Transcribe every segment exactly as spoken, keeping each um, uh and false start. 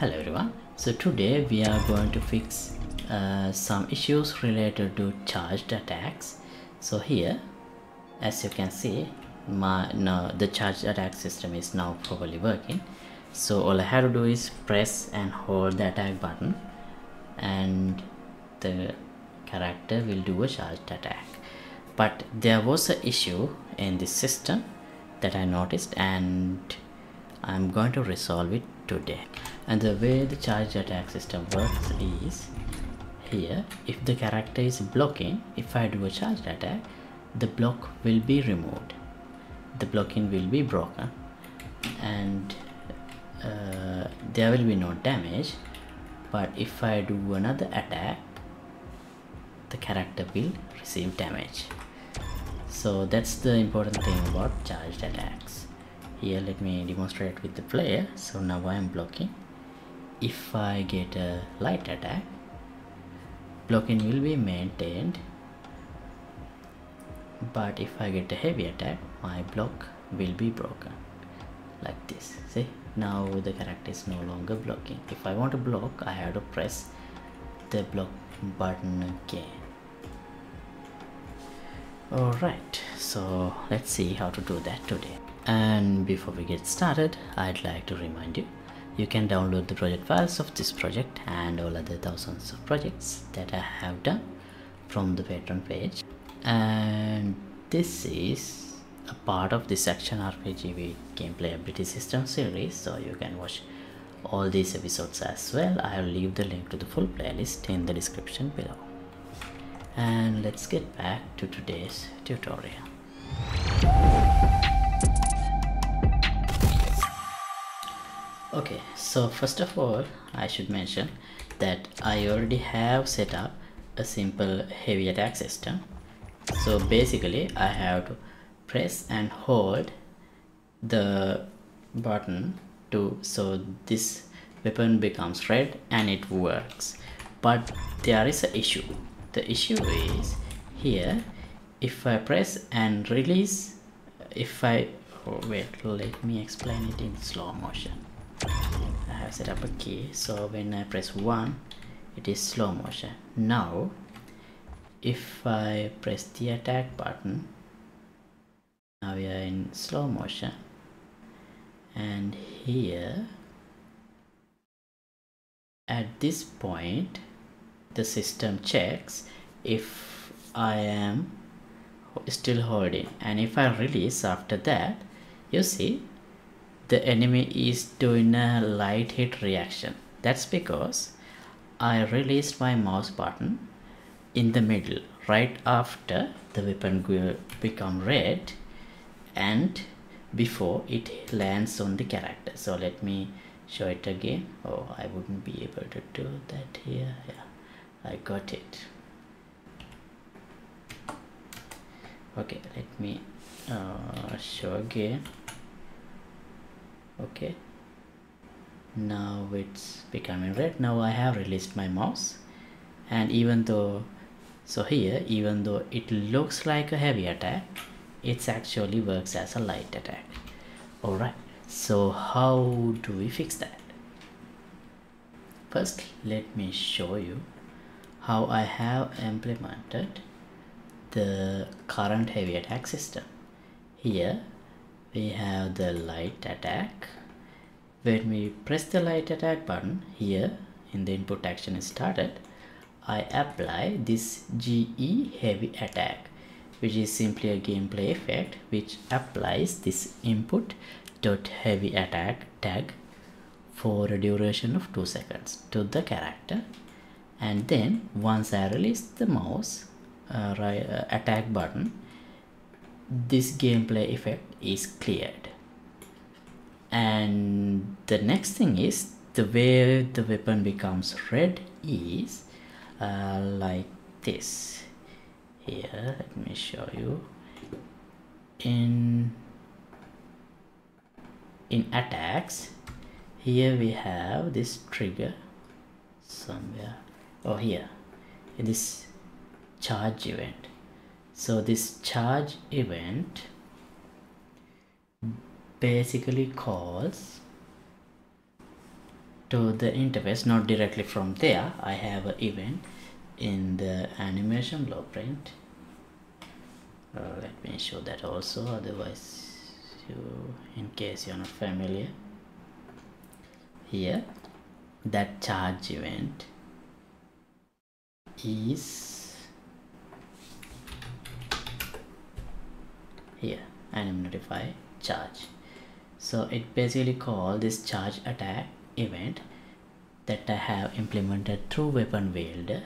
Hello everyone. So today we are going to fix uh, some issues related to charged attacks. So here, as you can see, my now the charged attack system is now properly working. So all I have to do is press and hold the attack button, and the character will do a charged attack. But there was an issue in this system that I noticed, and I'm going to resolve it today. And the way the charged attack system works is, here if the character is blocking, if I do a charged attack, the block will be removed, the blocking will be broken, and uh, there will be no damage. But if I do another attack, the character will receive damage. So that's the important thing about charged attacks. Here let me demonstrate with the player. So now I am blocking. If I get a light attack, blocking will be maintained, but if I get a heavy attack, my block will be broken like this. See, now the character is no longer blocking. If I want to block, I have to press the block button again. Alright, so let's see how to do that today. And before we get started, I'd like to remind you, you can download the project files of this project and all other thousands of projects that I have done from the Patreon page. And this is a part of this Action R P G with Gameplay Ability System series, so you can watch all these episodes as well. I'll leave the link to the full playlist in the description below. And let's get back to today's tutorial. Okay, so first of all, I should mention that I already have set up a simple heavy attack system. So basically I have to press and hold the button to so this weapon becomes red and it works. But there is an issue. The issue is, here if I press and release, if I oh wait let me explain it in slow motion. I have set up a key, so when I press one, it is slow motion. Now if I press the attack button, now we are in slow motion, and here at this point the system checks if I am still holding, and if I release after that, you see the enemy is doing a light hit reaction. That's because I released my mouse button in the middle, right after the weapon will become red and before it lands on the character. So let me show it again. Oh, I wouldn't be able to do that here. Yeah, I got it. Okay, let me uh, show again. Okay, now it's becoming red. Now I have released my mouse, and even though so here even though it looks like a heavy attack, it actually works as a light attack. Alright, so how do we fix that? First, let me show you how I have implemented the current heavy attack system. Here we have the light attack. When we press the light attack button, here in the input action is started, I apply this G E heavy attack, which is simply a gameplay effect which applies this input dot heavy attack tag for a duration of two seconds to the character. And then once I release the mouse uh, right, uh, attack button, this gameplay effect is cleared. And the next thing is, the way the weapon becomes red is uh, like this. Here, let me show you. In in attacks, here we have this trigger somewhere. Oh, here in this charge event. So this charge event basically calls to the interface, not directly from there. I have an event in the animation blueprint. Uh, let me show that also, otherwise you, in case you're not familiar. Here that charge event is here, anim notify charge. So it basically calls this charge attack event that I have implemented through weapon wielder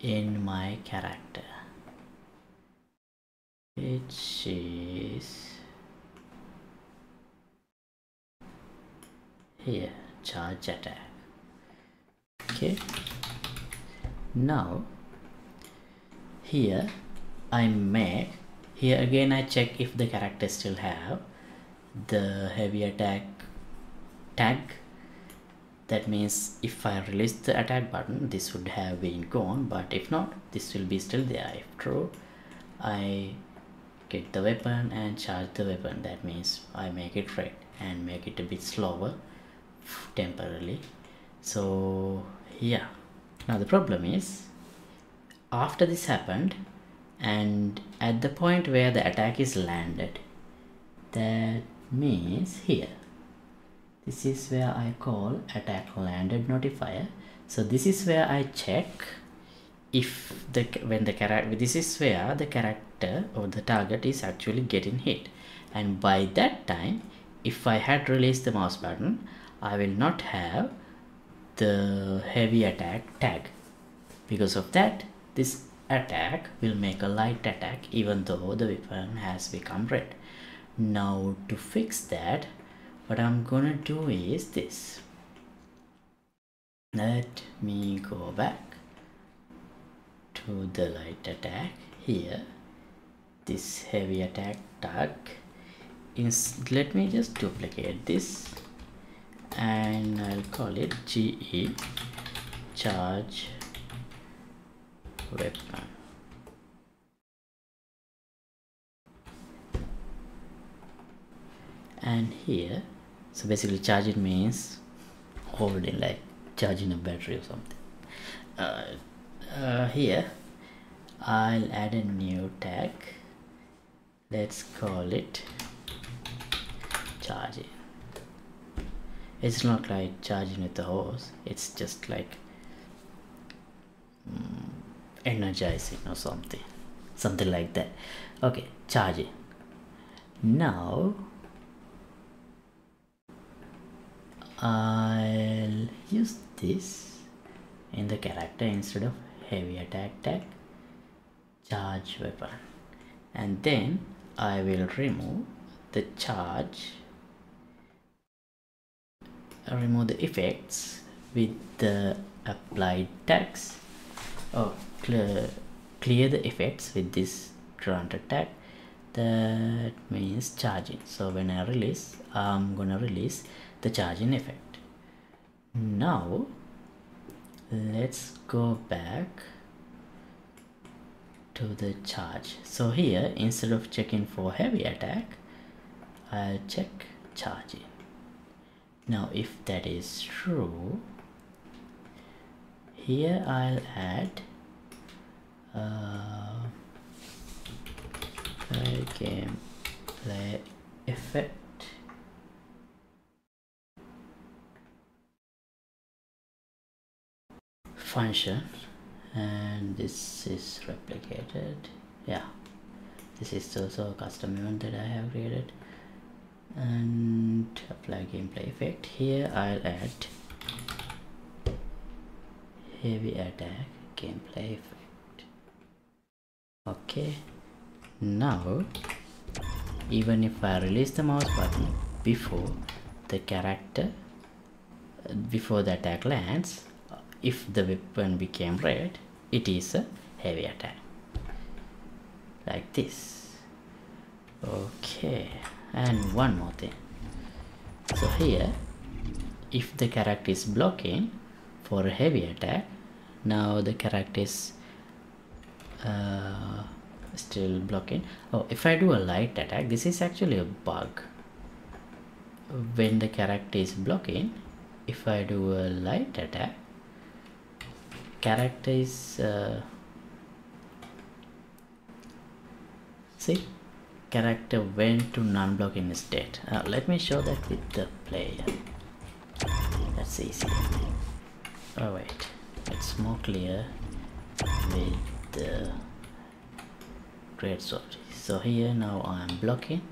in my character, which is here, charge attack. Okay, now here I make, here again I check if the character still have the heavy attack tag. That means if I release the attack button, this would have been gone, but if not, this will be still there. If true, I get the weapon and charge the weapon. That means I make it red and make it a bit slower temporarily. So yeah, now the problem is, after this happened and at the point where the attack is landed, that means here, this is where I call attack landed notifier. So this is where I check if the when the character, this is where the character or the target is actually getting hit, and by that time, if I had released the mouse button, I will not have the heavy attack tag. Because of that, this attack will make a light attack even though the weapon has become red. Now to fix that, what I'm gonna do is this. Let me go back to the light attack here, this heavy attack tag. Is, let me just duplicate this and I'll call it G E charge weapon. And here, so basically charging means holding, like charging a battery or something. Uh, uh, here I'll add a new tag. Let's call it charging. It's not like charging with the hose, it's just like um, energizing or something, something like that. Okay, charging. Now I'll use this in the character instead of heavy attack tag, charge weapon, and then I will remove the charge, remove the effects with the applied tags, or clear, clear the effects with this granted tag. That means charging. So when I release, I'm gonna release the charging effect. Now let's go back to the charge. So here, instead of checking for heavy attack, I'll check charging. Now if that is true, here I'll add uh, gameplay effect. Function, and this is replicated. Yeah, this is also a custom event that I have created. And apply gameplay effect. Here I'll add heavy attack gameplay effect. Okay, now even if I release the mouse button before the character, before the attack lands, if the weapon became red, it is a heavy attack, like this. Okay, and one more thing. So here, if the character is blocking for a heavy attack, now the character is uh, still blocking. Oh, if I do a light attack, this is actually a bug. When the character is blocking, if I do a light attack, character is uh, see, character went to non-block in state. Uh, let me show that with the player. That's easy. Oh wait, it's more clear with the great sword. So here now I am blocking.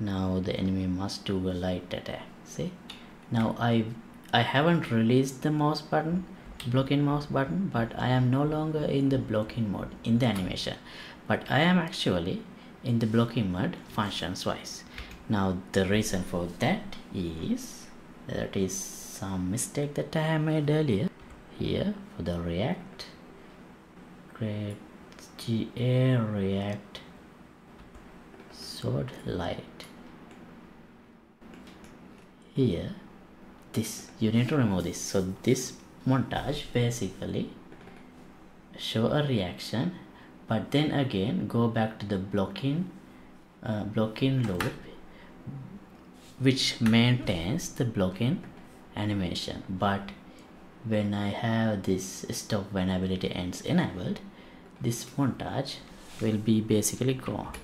Now the enemy must do a light attack. See, now I I haven't released the mouse button, blocking mouse button, but I am no longer in the blocking mode in the animation, but I am actually in the blocking mode functions wise. Now the reason for that is that is some mistake that I made earlier. Here for the react, create G A react sword light. Here this, you need to remove this. So this montage basically show a reaction, but then again go back to the blocking uh, blocking loop, which maintains the blocking animation. But when I have this stop when ability ends enabled, this montage will be basically gone.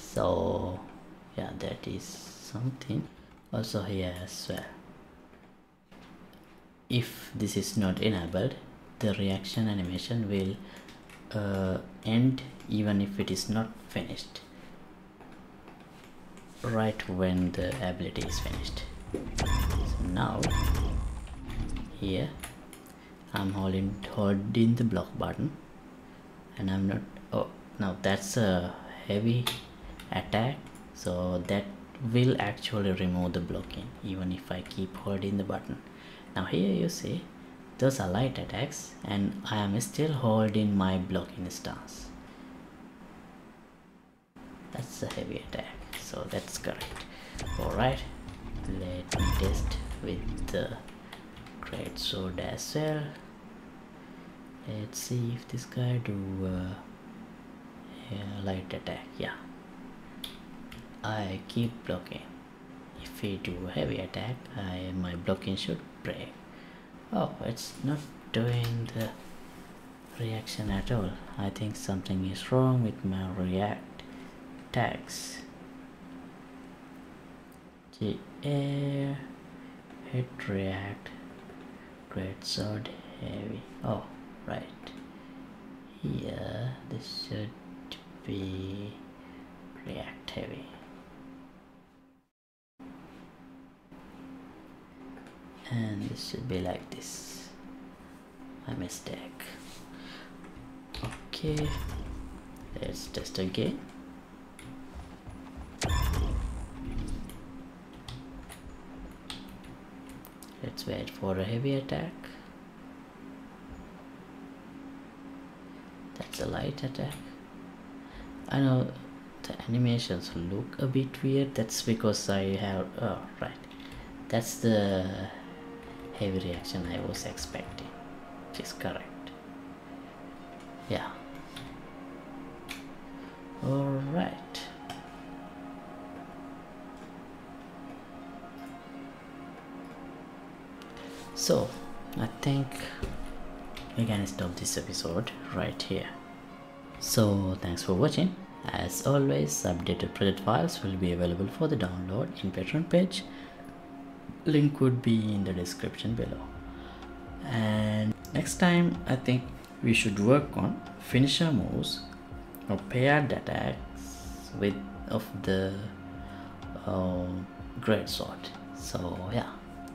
So yeah, that is something. Also here as well, if this is not enabled, the reaction animation will uh, end even if it is not finished, right when the ability is finished. So now here I'm holding holding the block button and I'm not, oh now that's a heavy attack, so that will actually remove the blocking even if I keep holding the button. Now here you see those are light attacks and I am still holding my blocking stance. That's a heavy attack, so that's correct. Alright, let me test with the great sword as well. Let's see if this guy do uh, a light attack. Yeah, I keep blocking. If we do heavy attack, I, my blocking should break. Oh, it's not doing the reaction at all. I think something is wrong with my react attacks. G A hit react great sword heavy. Oh right, here this should be react heavy. And this should be like this. My mistake. Okay, let's test again. Let's wait for a heavy attack. That's a light attack. I know the animations look a bit weird. That's because I have, oh right, that's the heavy reaction I was expecting, which is correct. Yeah, alright, so I think we can stop this episode right here. So thanks for watching. As always, updated project files will be available for the download in Patreon page. Link would be in the description below. And next time I think we should work on finisher moves or paired attacks with of the uh, great sword. So yeah,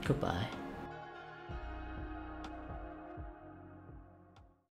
goodbye.